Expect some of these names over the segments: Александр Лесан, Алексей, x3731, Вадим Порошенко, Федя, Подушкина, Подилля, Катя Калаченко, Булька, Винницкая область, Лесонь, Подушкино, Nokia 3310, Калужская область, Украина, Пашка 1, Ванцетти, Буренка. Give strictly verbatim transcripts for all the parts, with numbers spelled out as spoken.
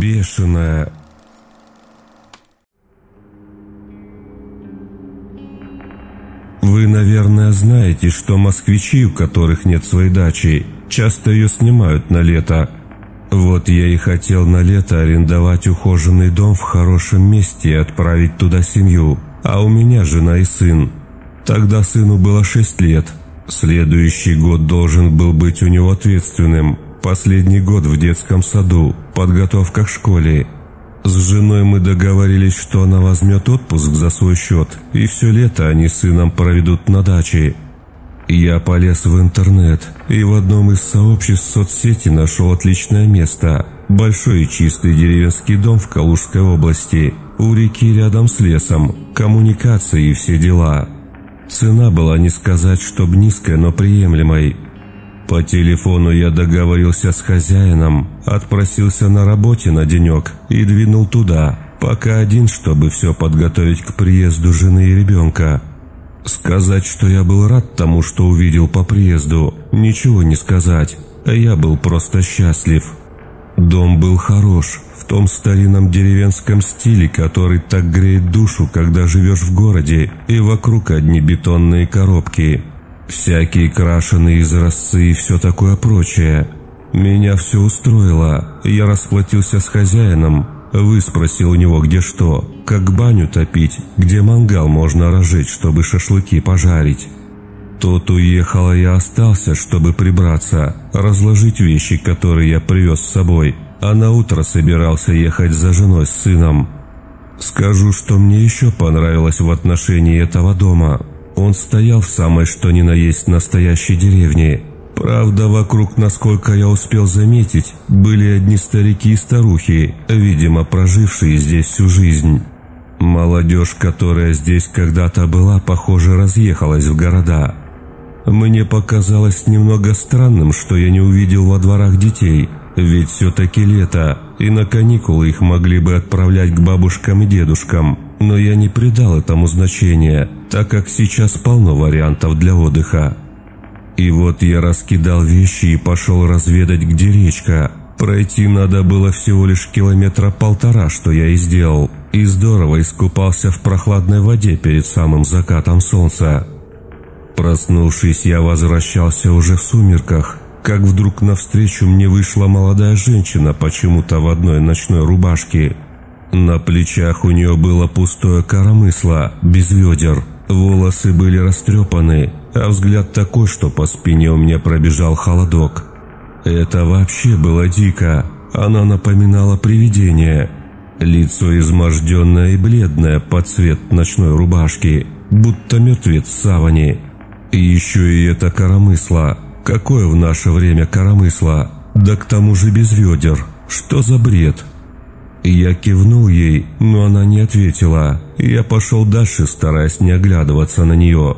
бешеная. Вы, наверное, знаете, что москвичи, у которых нет своей дачи, часто ее снимают на лето. Вот я и хотел на лето арендовать ухоженный дом в хорошем месте и отправить туда семью, а у меня жена и сын. Тогда сыну было шесть лет. Следующий год должен был быть у него ответственным. Последний год в детском саду, подготовка к школе. С женой мы договорились, что она возьмет отпуск за свой счет, и все лето они с сыном проведут на даче. Я полез в интернет и в одном из сообществ соцсети нашел отличное место. Большой и чистый деревенский дом в Калужской области, у реки рядом с лесом, коммуникации и все дела. Цена была не сказать, чтоб низкой, но приемлемой. По телефону я договорился с хозяином, отпросился на работе на денек и двинул туда, пока один, чтобы все подготовить к приезду жены и ребенка. Сказать, что я был рад тому, что увидел по приезду, ничего не сказать, я был просто счастлив. Дом был хорош, в том старинном деревенском стиле, который так греет душу, когда живешь в городе, и вокруг одни бетонные коробки. Всякие крашеные изразцы и все такое прочее. Меня все устроило. Я расплатился с хозяином, выспросил у него, где что, как баню топить, где мангал можно разжечь, чтобы шашлыки пожарить. Тот уехал, а я остался, чтобы прибраться, разложить вещи, которые я привез с собой, а наутро собирался ехать за женой с сыном. Скажу, что мне еще понравилось в отношении этого дома. Он стоял в самой что ни на есть настоящей деревне. Правда, вокруг, насколько я успел заметить, были одни старики и старухи, видимо, прожившие здесь всю жизнь. Молодежь, которая здесь когда-то была, похоже, разъехалась в города. Мне показалось немного странным, что я не увидел во дворах детей, ведь все-таки лето, и на каникулы их могли бы отправлять к бабушкам и дедушкам. Но я не придал этому значения, так как сейчас полно вариантов для отдыха. И вот я раскидал вещи и пошел разведать, где речка. Пройти надо было всего лишь километра полтора, что я и сделал, и здорово искупался в прохладной воде перед самым закатом солнца. Проснувшись, я возвращался уже в сумерках, как вдруг навстречу мне вышла молодая женщина почему-то в одной ночной рубашке. На плечах у нее было пустое коромысло, без ведер, волосы были растрепаны, а взгляд такой, что по спине у меня пробежал холодок. Это вообще было дико, она напоминала привидение. Лицо изможденное и бледное под цвет ночной рубашки, будто мертвец в саване. И еще и это коромысло, какое в наше время коромысло, да к тому же без ведер, что за бред? Я кивнул ей, но она не ответила, и я пошел дальше, стараясь не оглядываться на нее.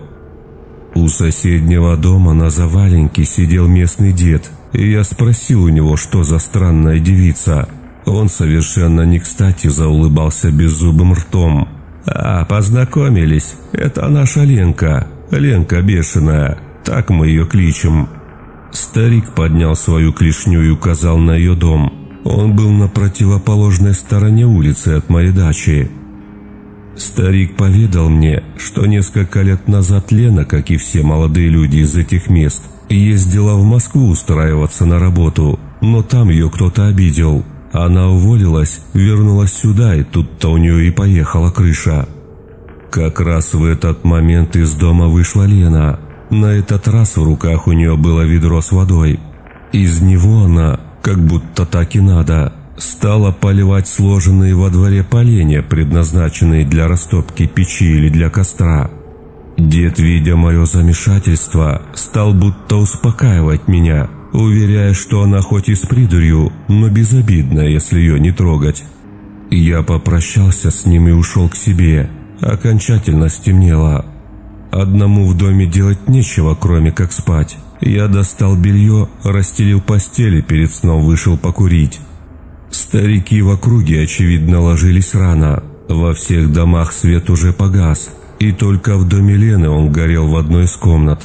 У соседнего дома на заваленке сидел местный дед, и я спросил у него, что за странная девица. Он совершенно не кстати заулыбался беззубым ртом. «А, познакомились, это наша Ленка, Ленка бешеная, так мы ее кличем». Старик поднял свою клешню и указал на ее дом. Он был на противоположной стороне улицы от моей дачи. Старик поведал мне, что несколько лет назад Лена, как и все молодые люди из этих мест, ездила в Москву устраиваться на работу, но там ее кто-то обидел. Она уволилась, вернулась сюда, и тут-то у нее и поехала крыша. Как раз в этот момент из дома вышла Лена. На этот раз в руках у нее было ведро с водой. Из него она, как будто так и надо, стала поливать сложенные во дворе поленья, предназначенные для растопки печи или для костра. Дед, видя мое замешательство, стал будто успокаивать меня, уверяя, что она хоть и с придурью, но безобидна, если ее не трогать. Я попрощался с ним и ушел к себе. Окончательно стемнело. Одному в доме делать нечего, кроме как спать. Я достал белье, расстелил постель и перед сном вышел покурить. Старики в округе, очевидно, ложились рано. Во всех домах свет уже погас, и только в доме Лены он горел в одной из комнат.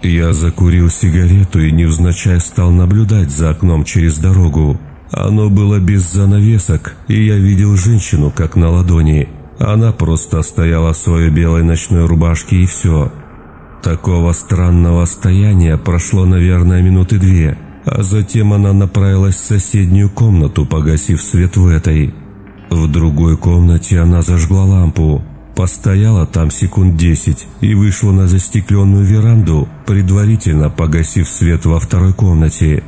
Я закурил сигарету и невзначай стал наблюдать за окном через дорогу. Оно было без занавесок, и я видел женщину как на ладони. Она просто стояла в своей белой ночной рубашке и все. Такого странного стояния прошло, наверное, минуты две, а затем она направилась в соседнюю комнату, погасив свет в этой. В другой комнате она зажгла лампу, постояла там секунд десять и вышла на застекленную веранду, предварительно погасив свет во второй комнате.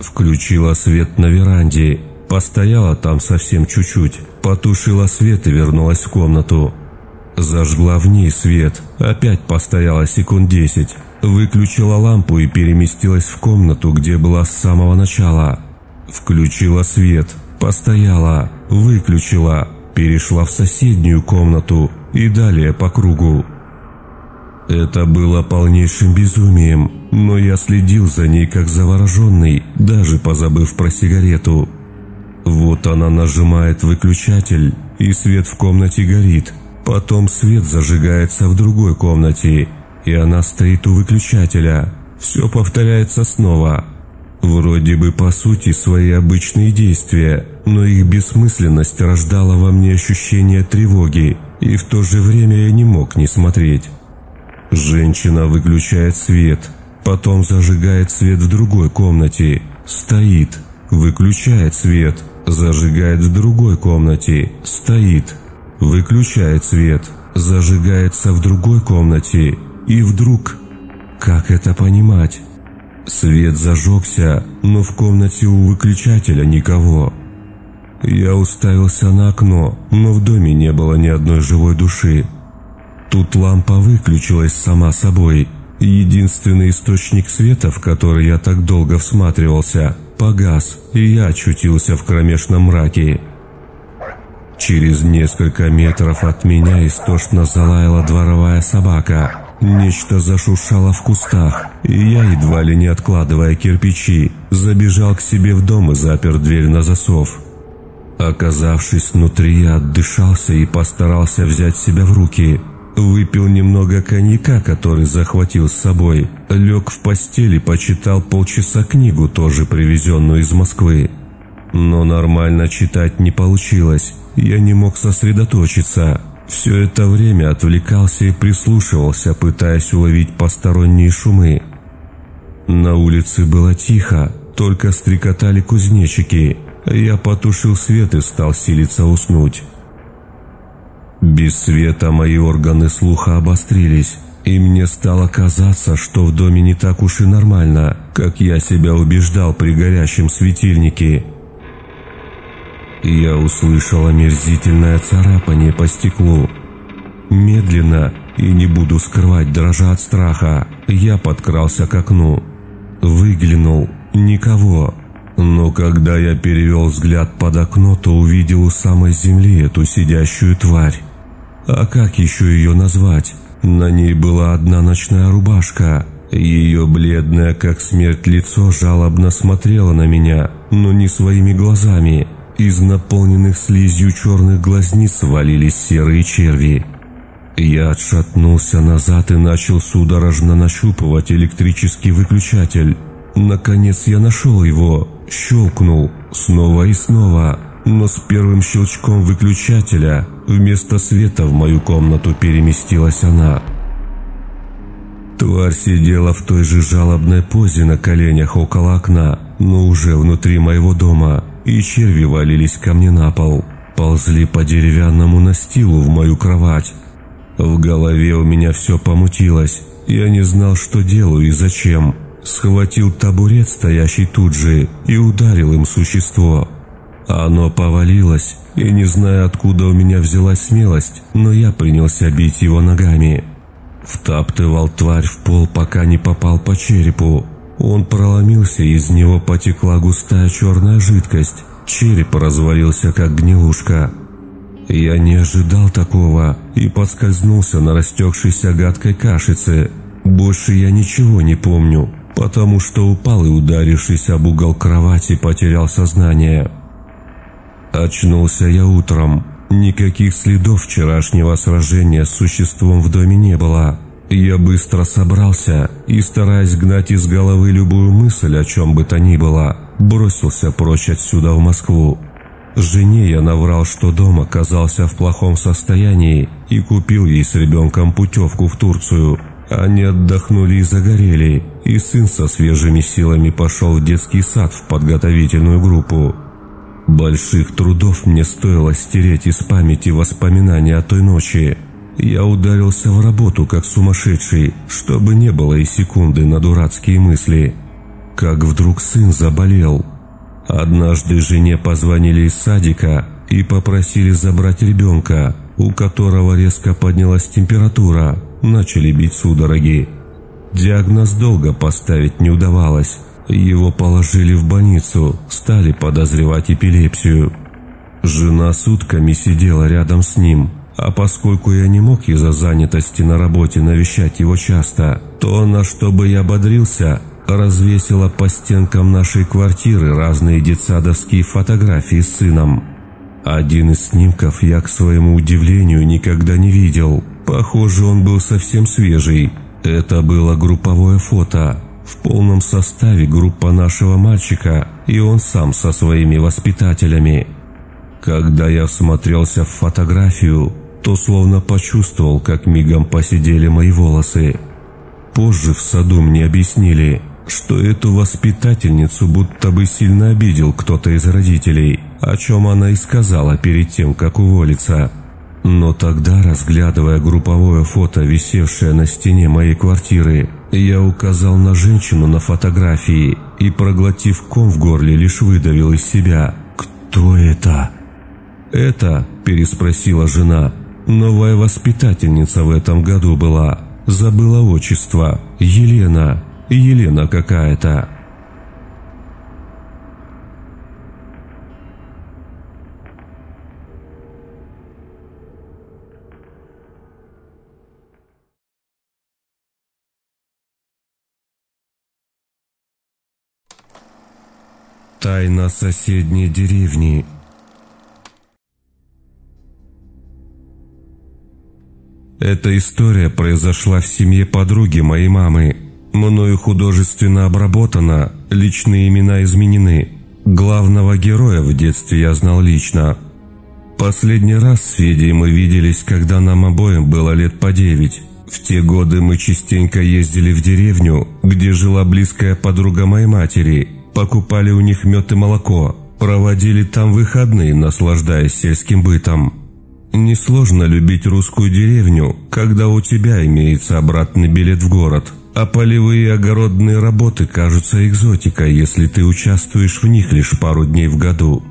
Включила свет на веранде, постояла там совсем чуть-чуть, потушила свет и вернулась в комнату. Зажгла в ней свет, опять постояла секунд десять, выключила лампу и переместилась в комнату, где была с самого начала. Включила свет, постояла, выключила, перешла в соседнюю комнату и далее по кругу. Это было полнейшим безумием, но я следил за ней как завороженный, даже позабыв про сигарету. Вот она нажимает выключатель, и свет в комнате горит. Потом свет зажигается в другой комнате, и она стоит у выключателя. Все повторяется снова. Вроде бы по сути свои обычные действия, но их бессмысленность рождала во мне ощущение тревоги, и в то же время я не мог не смотреть. Женщина выключает свет, потом зажигает свет в другой комнате, стоит, выключает свет, зажигает в другой комнате, стоит. Выключает свет, зажигается в другой комнате, и вдруг... Как это понимать? Свет зажегся, но в комнате у выключателя никого. Я уставился на окно, но в доме не было ни одной живой души. Тут лампа выключилась сама собой. Единственный источник света, в который я так долго всматривался, погас, и я очутился в кромешном мраке. Через несколько метров от меня истошно залаяла дворовая собака. Нечто зашуршало в кустах, и я, едва ли не откладывая кирпичи, забежал к себе в дом и запер дверь на засов. Оказавшись внутри, я отдышался и постарался взять себя в руки. Выпил немного коньяка, который захватил с собой, лег в постель и почитал полчаса книгу, тоже привезенную из Москвы. Но нормально читать не получилось, я не мог сосредоточиться. Все это время отвлекался и прислушивался, пытаясь уловить посторонние шумы. На улице было тихо, только стрекотали кузнечики. Я потушил свет и стал силиться уснуть. Без света мои органы слуха обострились, и мне стало казаться, что в доме не так уж и нормально, как я себя убеждал при горящем светильнике. Я услышал омерзительное царапание по стеклу. Медленно, и не буду скрывать, дрожа от страха, я подкрался к окну. Выглянул. Никого. Но когда я перевел взгляд под окно, то увидел у самой земли эту сидящую тварь. А как еще ее назвать? На ней была одна ночная рубашка. Ее бледное, как смерть, лицо жалобно смотрело на меня, но не своими глазами. Из наполненных слизью черных глазниц валились серые черви. Я отшатнулся назад и начал судорожно нащупывать электрический выключатель. Наконец я нашел его, щелкнул, снова и снова, но с первым щелчком выключателя вместо света в мою комнату переместилась она. Тварь сидела в той же жалобной позе на коленях около окна, но уже внутри моего дома. И черви валились ко мне на пол, ползли по деревянному настилу в мою кровать. В голове у меня все помутилось, я не знал, что делаю и зачем. Схватил табурет, стоящий тут же, и ударил им существо. Оно повалилось, и не знаю, откуда у меня взялась смелость, но я принялся бить его ногами. Втаптывал тварь в пол, пока не попал по черепу. Он проломился, из него потекла густая черная жидкость. Череп развалился, как гнилушка. Я не ожидал такого и поскользнулся на растекшейся гадкой кашице. Больше я ничего не помню, потому что упал и, ударившись об угол кровати, потерял сознание. Очнулся я утром. Никаких следов вчерашнего сражения с существом в доме не было. Я быстро собрался и, стараясь гнать из головы любую мысль, о чем бы то ни было, бросился прочь отсюда в Москву. Жене я наврал, что дом оказался в плохом состоянии и купил ей с ребенком путевку в Турцию. Они отдохнули и загорели, и сын со свежими силами пошел в детский сад в подготовительную группу. Больших трудов мне стоило стереть из памяти воспоминания о той ночи. Я ударился в работу как сумасшедший, чтобы не было и секунды на дурацкие мысли. Как вдруг сын заболел. Однажды жене позвонили из садика и попросили забрать ребенка, у которого резко поднялась температура, начали бить судороги. Диагноз долго поставить не удавалось. Его положили в больницу, стали подозревать эпилепсию. Жена сутками сидела рядом с ним, а поскольку я не мог из-за занятости на работе навещать его часто, то она, чтобы я бодрился, развесила по стенкам нашей квартиры разные детсадовские фотографии с сыном. Один из снимков я, к своему удивлению, никогда не видел. Похоже, он был совсем свежий. Это было групповое фото. В полном составе группа нашего мальчика, и он сам со своими воспитателями. Когда я всмотрелся в фотографию, то словно почувствовал, как мигом поседели мои волосы. Позже в саду мне объяснили, что эту воспитательницу будто бы сильно обидел кто-то из родителей, о чем она и сказала перед тем, как уволиться. Но тогда, разглядывая групповое фото, висевшее на стене моей квартиры, я указал на женщину на фотографии и, проглотив ком в горле, лишь выдавил из себя: «Кто это?» «Это?» – переспросила жена. «Новая воспитательница в этом году была. Забыла отчество. Елена. Елена какая-то». Тайна соседней деревни. Эта история произошла в семье подруги моей мамы. Мною художественно обработана, личные имена изменены. Главного героя в детстве я знал лично. Последний раз с Федей мы виделись, когда нам обоим было лет по девять. В те годы мы частенько ездили в деревню, где жила близкая подруга моей матери. Покупали у них мед и молоко, проводили там выходные, наслаждаясь сельским бытом. Несложно любить русскую деревню, когда у тебя имеется обратный билет в город, а полевые и огородные работы кажутся экзотикой, если ты участвуешь в них лишь пару дней в году.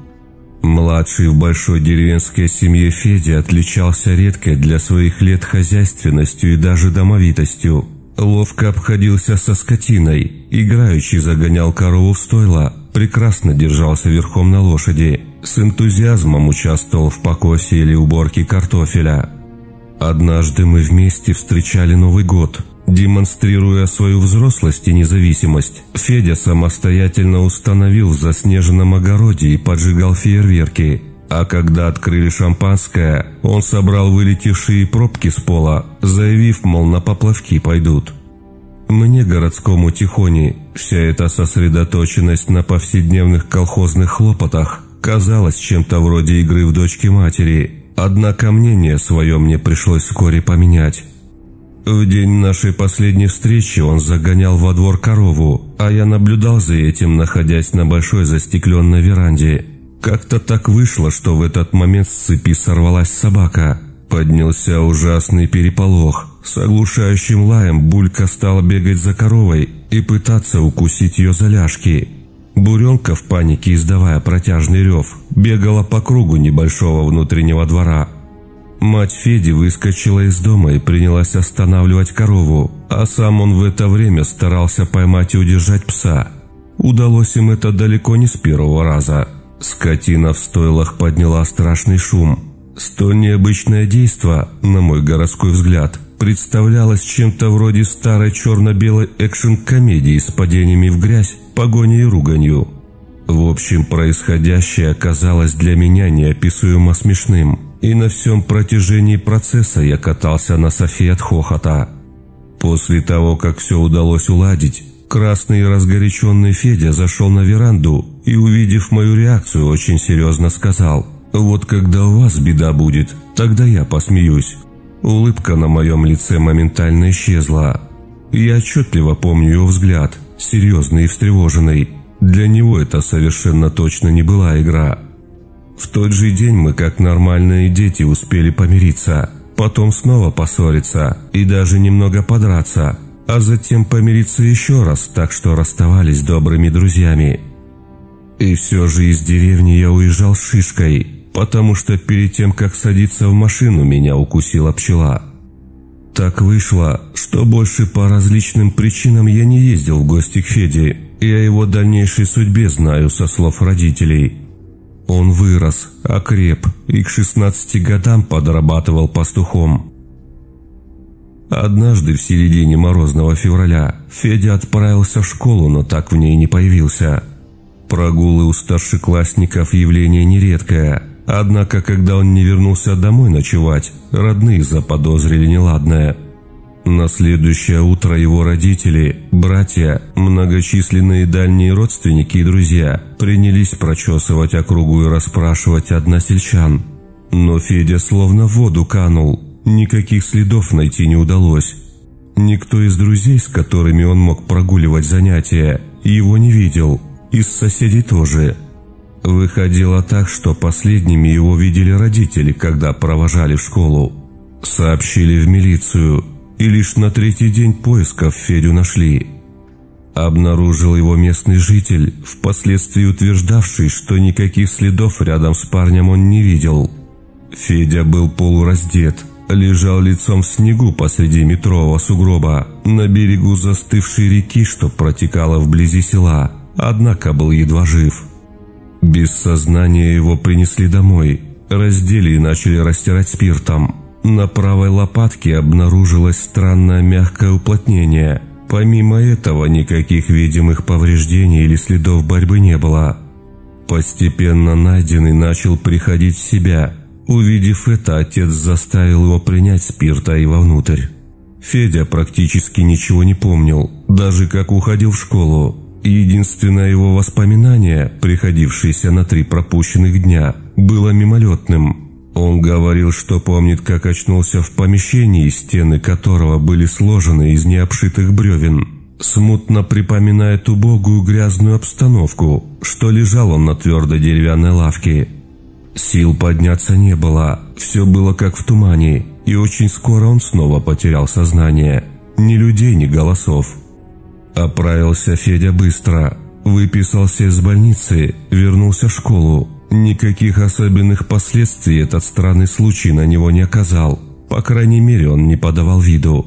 Младший в большой деревенской семье Федя отличался редкой для своих лет хозяйственностью и даже домовитостью. Ловко обходился со скотиной, играючи загонял корову в стойло, прекрасно держался верхом на лошади, с энтузиазмом участвовал в покосе или уборке картофеля. Однажды мы вместе встречали Новый год. Демонстрируя свою взрослость и независимость, Федя самостоятельно установил в заснеженном огороде и поджигал фейерверки. А когда открыли шампанское, он собрал вылетевшие пробки с пола, заявив, мол, на поплавки пойдут. Мне, городскому тихоне, вся эта сосредоточенность на повседневных колхозных хлопотах казалась чем-то вроде игры в дочки-матери, однако мнение свое мне пришлось вскоре поменять. В день нашей последней встречи он загонял во двор корову, а я наблюдал за этим, находясь на большой застекленной веранде. Как-то так вышло, что в этот момент с цепи сорвалась собака. Поднялся ужасный переполох. С оглушающим лаем Булька стала бегать за коровой и пытаться укусить ее за ляжки. Буренка, в панике издавая протяжный рев, бегала по кругу небольшого внутреннего двора. Мать Феди выскочила из дома и принялась останавливать корову, а сам он в это время старался поймать и удержать пса. Удалось им это далеко не с первого раза. Скотина в стойлах подняла страшный шум. Столь необычное действо, на мой городской взгляд, представлялось чем-то вроде старой черно-белой экшн-комедии с падениями в грязь, погоней и руганью. В общем, происходящее оказалось для меня неописуемо смешным, и на всем протяжении процесса я катался на софе от хохота. После того, как все удалось уладить, красный и разгоряченный Федя зашел на веранду и, увидев мою реакцию, очень серьезно сказал: «Вот когда у вас беда будет, тогда я посмеюсь». Улыбка на моем лице моментально исчезла. Я отчетливо помню его взгляд, серьезный и встревоженный. Для него это совершенно точно не была игра. В тот же день мы, как нормальные дети, успели помириться, потом снова поссориться и даже немного подраться, а затем помириться еще раз, так что расставались добрыми друзьями. И все же из деревни я уезжал с шишкой, потому что перед тем, как садиться в машину, меня укусила пчела. Так вышло, что больше по различным причинам я не ездил в гости к Феде, и о его дальнейшей судьбе знаю со слов родителей. Он вырос, окреп и к шестнадцати годам подрабатывал пастухом. Однажды в середине морозного февраля Федя отправился в школу, но так в ней не появился. Прогулы у старшеклассников явление нередкое, однако когда он не вернулся домой ночевать, родные заподозрили неладное. На следующее утро его родители, братья, многочисленные дальние родственники и друзья принялись прочесывать округу и расспрашивать односельчан. Но Федя словно в воду канул, никаких следов найти не удалось. Никто из друзей, с которыми он мог прогуливать занятия, его не видел. Из соседей тоже. Выходило так, что последними его видели родители, когда провожали в школу. Сообщили в милицию, и лишь на третий день поисков Федю нашли. Обнаружил его местный житель, впоследствии утверждавший, что никаких следов рядом с парнем он не видел. Федя был полураздет, лежал лицом в снегу посреди метрового сугроба, на берегу застывшей реки, что протекала вблизи села. Однако был едва жив. Без сознания его принесли домой, раздели и начали растирать спиртом. На правой лопатке обнаружилось странное мягкое уплотнение. Помимо этого никаких видимых повреждений или следов борьбы не было. Постепенно найденный начал приходить в себя. Увидев это, отец заставил его принять спирта и вовнутрь. Федя практически ничего не помнил, даже как уходил в школу. Единственное его воспоминание, приходившееся на три пропущенных дня, было мимолетным. Он говорил, что помнит, как очнулся в помещении, стены которого были сложены из необшитых бревен. Смутно припоминает убогую грязную обстановку, что лежал он на твердой деревянной лавке. Сил подняться не было, все было как в тумане, и очень скоро он снова потерял сознание. Ни людей, ни голосов. Оправился Федя быстро, выписался из больницы, вернулся в школу. Никаких особенных последствий этот странный случай на него не оказал, по крайней мере он не подавал виду.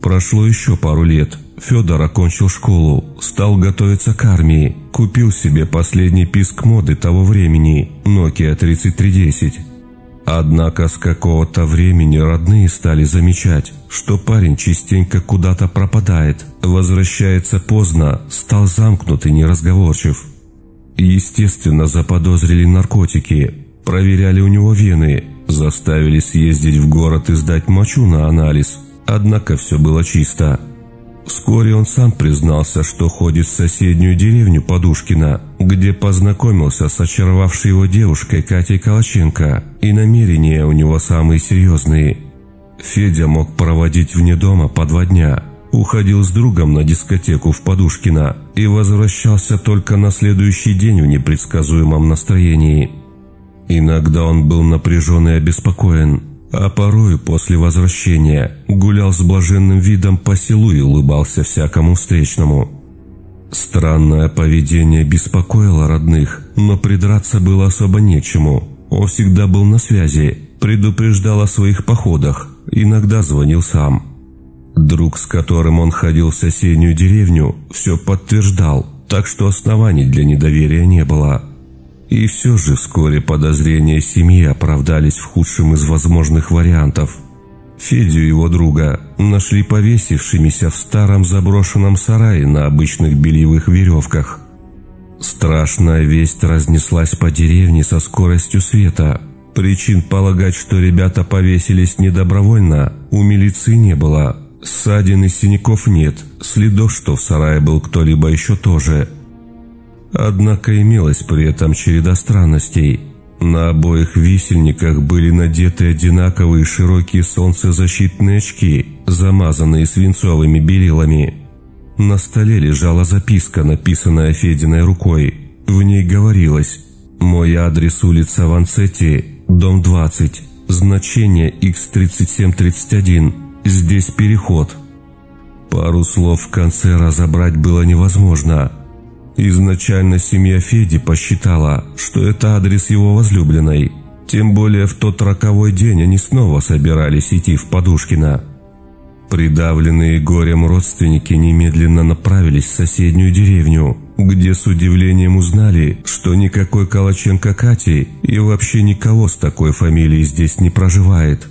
Прошло еще пару лет, Федор окончил школу, стал готовиться к армии, купил себе последний писк моды того времени, Nokia тридцать три десять. Однако с какого-то времени родные стали замечать, что парень частенько куда-то пропадает, возвращается поздно, стал замкнут и неразговорчив. Естественно, заподозрили наркотики, проверяли у него вены, заставили съездить в город и сдать мочу на анализ, однако все было чисто. Вскоре он сам признался, что ходит в соседнюю деревню Подушкина, где познакомился с очаровавшей его девушкой Катей Калаченко, и намерения у него самые серьезные. Федя мог проводить вне дома по два дня, уходил с другом на дискотеку в Подушкино и возвращался только на следующий день в непредсказуемом настроении. Иногда он был напряжен и обеспокоен, а порою после возвращения гулял с блаженным видом по селу и улыбался всякому встречному. Странное поведение беспокоило родных, но придраться было особо не к чему. Он всегда был на связи, предупреждал о своих походах, иногда звонил сам. Друг, с которым он ходил в соседнюю деревню, все подтверждал, так что оснований для недоверия не было. И все же вскоре подозрения семьи оправдались в худшем из возможных вариантов. Федю и его друга нашли повесившимися в старом заброшенном сарае на обычных бельевых веревках. Страшная весть разнеслась по деревне со скоростью света. Причин полагать, что ребята повесились недобровольно, у милиции не было. Ссадин и синяков нет, следов, что в сарае был кто-либо еще, тоже. Однако имелась при этом череда странностей. На обоих висельниках были надеты одинаковые широкие солнцезащитные очки, замазанные свинцовыми белилами. На столе лежала записка, написанная Фединой рукой. В ней говорилось: «Мой адрес — улица Ванцетти, дом двадцать, значение икс тридцать семь тридцать один, здесь переход». Пару слов в конце разобрать было невозможно. Изначально семья Феди посчитала, что это адрес его возлюбленной, тем более в тот роковой день они снова собирались идти в Подушкино. Придавленные горем родственники немедленно направились в соседнюю деревню, где с удивлением узнали, что никакой Калаченко Кати и вообще никого с такой фамилией здесь не проживает.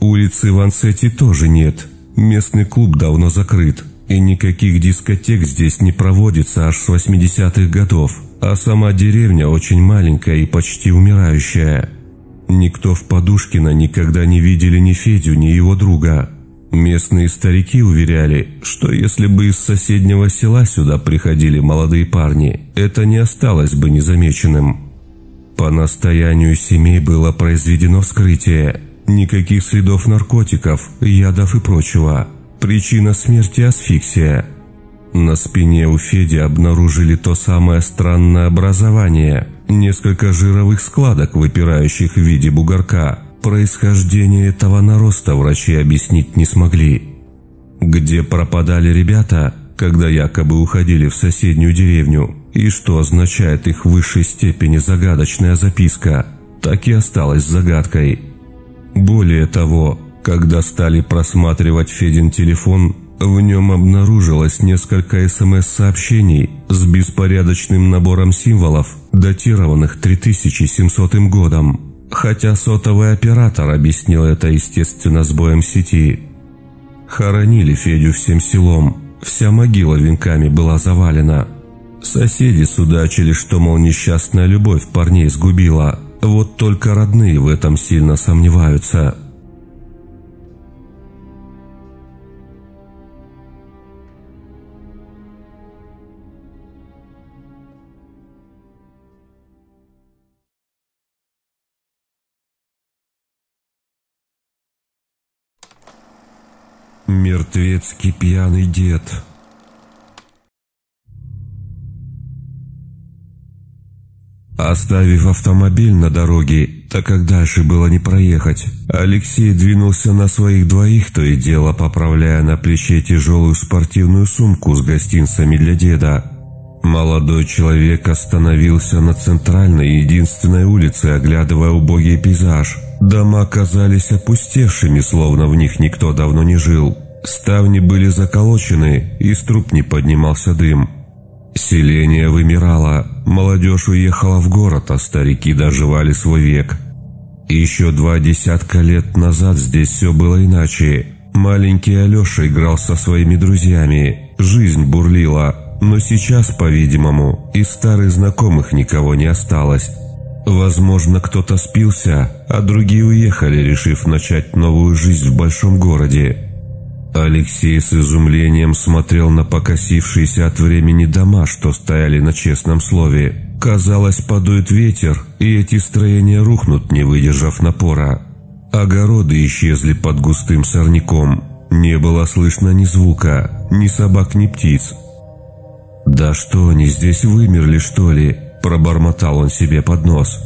Улицы Ванцетти тоже нет, местный клуб давно закрыт, и никаких дискотек здесь не проводится аж с восьмидесятых годов, а сама деревня очень маленькая и почти умирающая. Никто в Подушкино никогда не видели ни Федю, ни его друга. Местные старики уверяли, что если бы из соседнего села сюда приходили молодые парни, это не осталось бы незамеченным. По настоянию семей было произведено вскрытие. Никаких следов наркотиков, ядов и прочего. Причина смерти – асфиксия. На спине у Феди обнаружили то самое странное образование, несколько жировых складок, выпирающих в виде бугорка. Происхождение этого нароста врачи объяснить не смогли. Где пропадали ребята, когда якобы уходили в соседнюю деревню, и что означает их в высшей степени загадочная записка, так и осталась загадкой. Более того, когда стали просматривать Федин телефон, в нем обнаружилось несколько эс эм эс сообщений с беспорядочным набором символов, датированных три тысячи семисотым годом. Хотя сотовый оператор объяснил это, естественно, сбоем сети. Хоронили Федю всем селом, вся могила венками была завалена. Соседи судачили, что, мол, несчастная любовь парней сгубила, вот только родные в этом сильно сомневаются. Мертвецкий пьяный дед. Оставив автомобиль на дороге, так как дальше было не проехать, Алексей двинулся на своих двоих, то и дело поправляя на плече тяжелую спортивную сумку с гостинцами для деда. Молодой человек остановился на центральной единственной улице, оглядывая убогий пейзаж. Дома казались опустевшими, словно в них никто давно не жил. Ставни были заколочены, из труб не поднимался дым. Селение вымирало, молодежь уехала в город, а старики доживали свой век. Еще два десятка лет назад здесь все было иначе. Маленький Алеша играл со своими друзьями, жизнь бурлила, но сейчас, по-видимому, из старых знакомых никого не осталось. Возможно, кто-то спился, а другие уехали, решив начать новую жизнь в большом городе. Алексей с изумлением смотрел на покосившиеся от времени дома, что стояли на честном слове. Казалось, подует ветер, и эти строения рухнут, не выдержав напора. Огороды исчезли под густым сорняком. Не было слышно ни звука, ни собак, ни птиц. «Да что они здесь вымерли, что ли?» — пробормотал он себе под нос.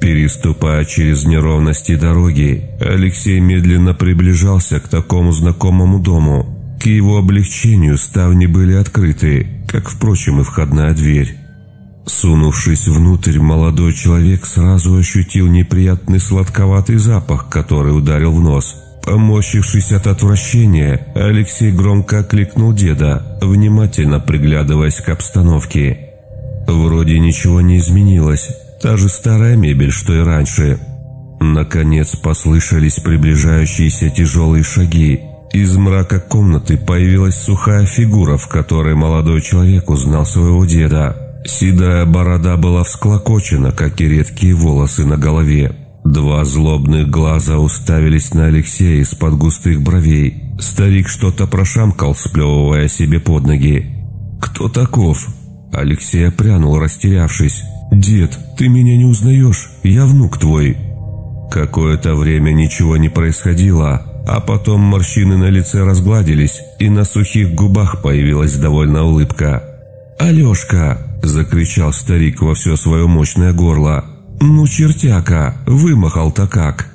Переступая через неровности дороги, Алексей медленно приближался к такому знакомому дому. К его облегчению ставни были открыты, как, впрочем, и входная дверь. Сунувшись внутрь, молодой человек сразу ощутил неприятный сладковатый запах, который ударил в нос. Поморщившись от отвращения, Алексей громко окликнул деда, внимательно приглядываясь к обстановке. Вроде ничего не изменилось, та же старая мебель, что и раньше. Наконец послышались приближающиеся тяжелые шаги. Из мрака комнаты появилась сухая фигура, в которой молодой человек узнал своего деда. Седая борода была всклокочена, как и редкие волосы на голове. Два злобных глаза уставились на Алексея из-под густых бровей. Старик что-то прошамкал, сплевывая себе под ноги. «Кто таков?» Алексей опрянул, растерявшись. «Дед, ты меня не узнаешь? Я внук твой». Какое-то время ничего не происходило, а потом морщины на лице разгладились, и на сухих губах появилась довольная улыбка. «Алешка!» – закричал старик во все свое мощное горло. «Ну, чертяка, вымахал-то как!»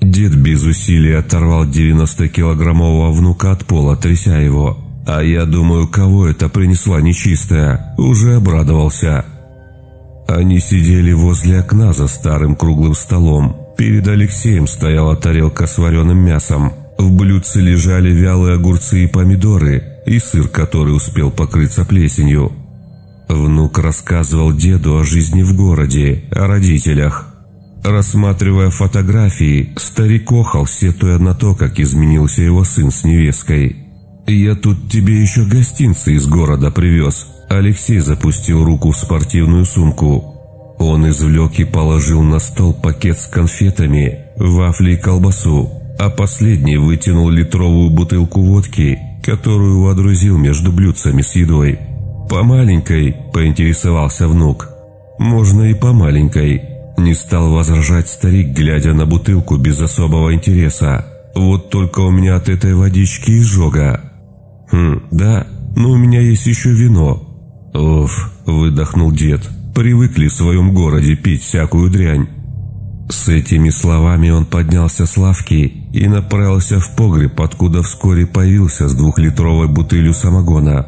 Дед без усилий оторвал девяностокилограммового внука от пола, тряся его. «А я думаю, кого это принесла нечистая?» Уже обрадовался. Они сидели возле окна за старым круглым столом. Перед Алексеем стояла тарелка с вареным мясом. В блюдце лежали вялые огурцы и помидоры, и сыр, который успел покрыться плесенью. Внук рассказывал деду о жизни в городе, о родителях. Рассматривая фотографии, старик охал, сетуя на то, как изменился его сын с невесткой. «Я тут тебе еще гостинцы из города привез». Алексей запустил руку в спортивную сумку. Он извлек и положил на стол пакет с конфетами, вафли и колбасу, а последний вытянул литровую бутылку водки, которую водрузил между блюдцами с едой. «По маленькой?» – поинтересовался внук. «Можно и по маленькой», – не стал возражать старик, глядя на бутылку без особого интереса. «Вот только у меня от этой водички изжога». «Хм, да, но у меня есть еще вино». «Уф», – выдохнул дед. «Привыкли в своем городе пить всякую дрянь». С этими словами он поднялся с лавки и направился в погреб, откуда вскоре появился с двухлитровой бутылью самогона.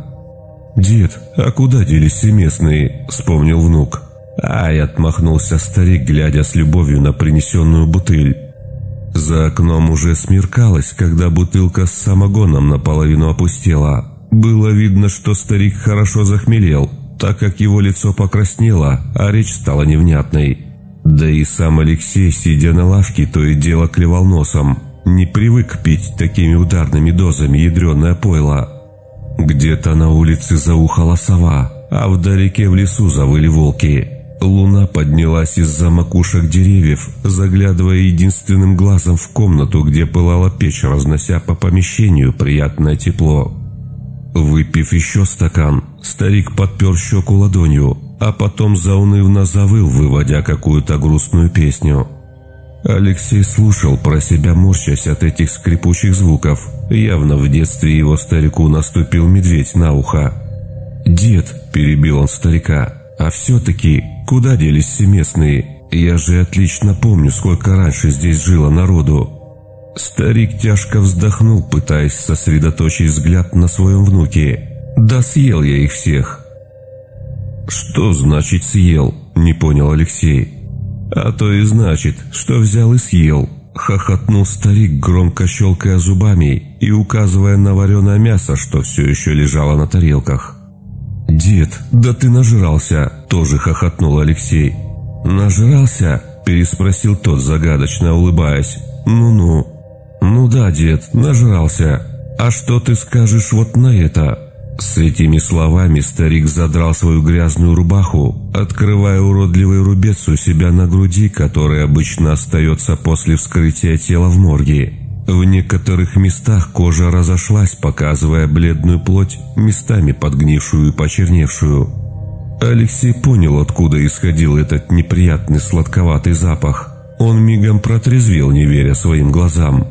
«Дед, а куда делись все местные?» – вспомнил внук. «Ай!» – отмахнулся старик, глядя с любовью на принесенную бутыль. За окном уже смеркалось, когда бутылка с самогоном наполовину опустела. Было видно, что старик хорошо захмелел, так как его лицо покраснело, а речь стала невнятной. Да и сам Алексей, сидя на лавке, то и дело клевал носом. Не привык пить такими ударными дозами ядреное пойло. Где-то на улице заухала сова, а вдалеке в лесу завыли волки. Луна поднялась из-за макушек деревьев, заглядывая единственным глазом в комнату, где пылала печь, разнося по помещению приятное тепло. Выпив еще стакан, старик подпер щеку ладонью, а потом заунывно завыл, выводя какую-то грустную песню. Алексей слушал про себя, морщась от этих скрипучих звуков. Явно в детстве его старику наступил медведь на ухо. «Дед», – перебил он старика, – «а все-таки куда делись все местные? Я же отлично помню, сколько раньше здесь жило народу». Старик тяжко вздохнул, пытаясь сосредоточить взгляд на своем внуке. «Да съел я их всех». «Что значит съел?» – не понял Алексей. «А то и значит, что взял и съел», – хохотнул старик, громко щелкая зубами и указывая на вареное мясо, что все еще лежало на тарелках. «Дед, да ты нажрался!» – тоже хохотнул Алексей. «Нажрался?» – переспросил тот, загадочно улыбаясь. «Ну-ну». «Ну да, дед, нажрался. А что ты скажешь вот на это?» С этими словами старик задрал свою грязную рубаху, открывая уродливый рубец у себя на груди, который обычно остается после вскрытия тела в морге. В некоторых местах кожа разошлась, показывая бледную плоть, местами подгнившую и почерневшую. Алексей понял, откуда исходил этот неприятный сладковатый запах. Он мигом протрезвел, не веря своим глазам.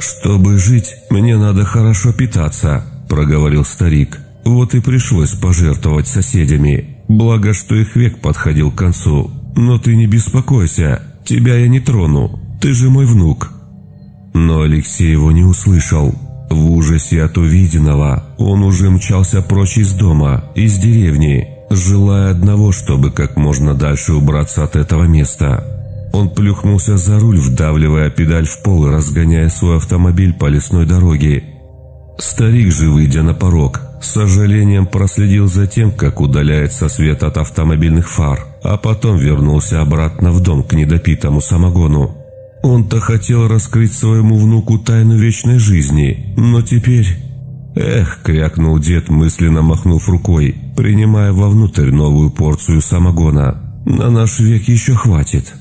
«Чтобы жить, мне надо хорошо питаться», – проговорил старик. «Вот и пришлось пожертвовать соседями. Благо, что их век подходил к концу. Но ты не беспокойся, тебя я не трону, ты же мой внук». Но Алексей его не услышал. В ужасе от увиденного он уже мчался прочь из дома, из деревни, желая одного, чтобы как можно дальше убраться от этого места. Он плюхнулся за руль, вдавливая педаль в пол и разгоняя свой автомобиль по лесной дороге. Старик же, выйдя на порог, с сожалением проследил за тем, как удаляется свет от автомобильных фар, а потом вернулся обратно в дом к недопитому самогону. Он-то хотел раскрыть своему внуку тайну вечной жизни, но теперь... «Эх», – крякнул дед, мысленно махнув рукой, принимая вовнутрь новую порцию самогона. «На наш век еще хватит».